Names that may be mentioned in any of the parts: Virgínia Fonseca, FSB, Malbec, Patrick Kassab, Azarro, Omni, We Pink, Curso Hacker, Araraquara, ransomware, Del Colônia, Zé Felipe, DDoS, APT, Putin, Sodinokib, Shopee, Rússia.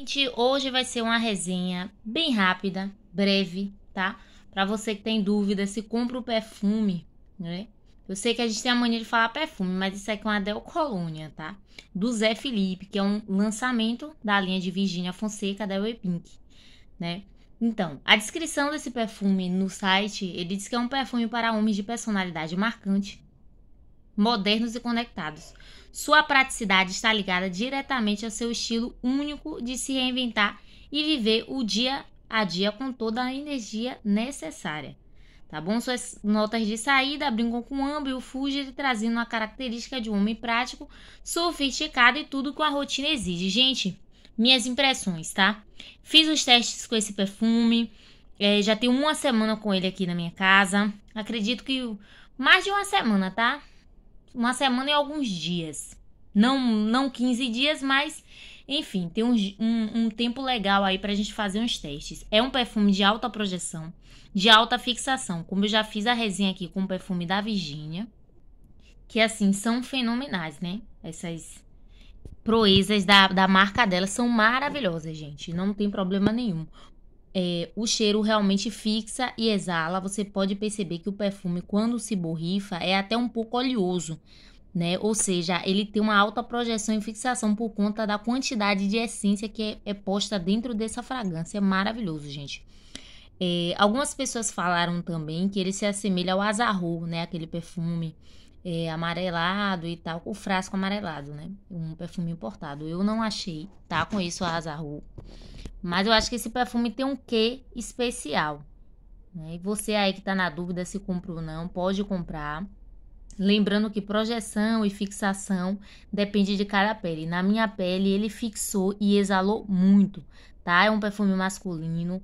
Gente, hoje vai ser uma resenha bem rápida, breve, tá? Pra você que tem dúvida se compra o perfume, né? Eu sei que a gente tem a mania de falar perfume, mas isso aqui é uma Del Colônia, tá? Do Zé Felipe, que é um lançamento da linha de Virgínia Fonseca, da We Pink, né? Então, a descrição desse perfume no site, ele diz que é um perfume para homens de personalidade marcante, modernos e conectados. Sua praticidade está ligada diretamente ao seu estilo único de se reinventar e viver o dia a dia com toda a energia necessária. Tá bom? Suas notas de saída brincam com o âmbito e o fúgio, trazendo a característica de um homem prático, sofisticado e tudo que a rotina exige. Gente, minhas impressões, tá? Fiz os testes com esse perfume, já tenho uma semana com ele aqui na minha casa. Acredito que mais de uma semana, tá? Uma semana e alguns dias, não 15 dias, mas enfim, tem um tempo legal aí pra gente fazer uns testes. É um perfume de alta projeção, de alta fixação, como eu já fiz a resenha aqui com o perfume da Virgínia, que assim, são fenomenais, né? Essas proezas da marca dela são maravilhosas, gente, não tem problema nenhum. O cheiro realmente fixa e exala. Você pode perceber que o perfume, quando se borrifa, é até um pouco oleoso, né? Ou seja, ele tem uma alta projeção e fixação por conta da quantidade de essência que é posta dentro dessa fragrância. É maravilhoso, gente. Algumas pessoas falaram também que ele se assemelha ao Azarro, né? Aquele perfume amarelado e tal, com o frasco amarelado, né? Um perfume importado. Eu não achei, tá? Conheço o Azarro, mas eu acho que esse perfume tem um quê especial, né? E você aí que tá na dúvida se compra ou não, pode comprar. Lembrando que projeção e fixação depende de cada pele. Na minha pele ele fixou e exalou muito, tá? É um perfume masculino,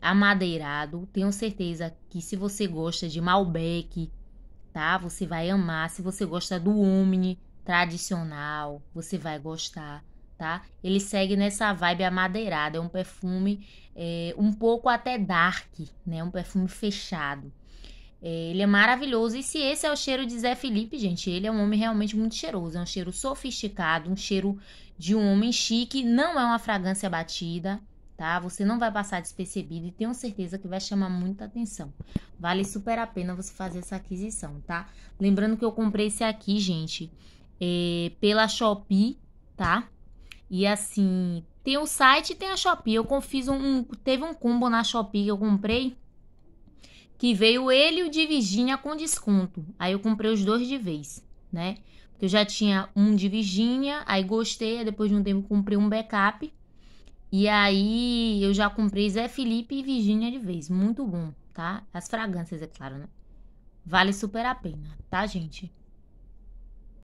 amadeirado. Tenho certeza que se você gosta de Malbec, tá? Você vai amar. Se você gosta do Omni tradicional, você vai gostar, tá? Ele segue nessa vibe amadeirada. É um perfume um pouco até dark, né? Um perfume fechado. Ele é maravilhoso. E se esse é o cheiro de Zé Felipe, gente, ele é um homem realmente muito cheiroso. É um cheiro sofisticado, um cheiro de um homem chique. Não é uma fragrância batida, tá? Você não vai passar despercebido e tenho certeza que vai chamar muita atenção. Vale super a pena você fazer essa aquisição, tá? Lembrando que eu comprei esse aqui, gente, pela Shopee, tá? E assim, tem o site e tem a Shopee. Eu fiz teve um combo na Shopee que eu comprei, que veio ele e o de Virgínia com desconto. Aí eu comprei os dois de vez, né? Porque eu já tinha um de Virgínia, aí gostei, aí depois de um tempo comprei um backup. E aí eu já comprei Zé Felipe e Virgínia de vez. Muito bom, tá? As fragrâncias, é claro, né? Vale super a pena, tá, gente?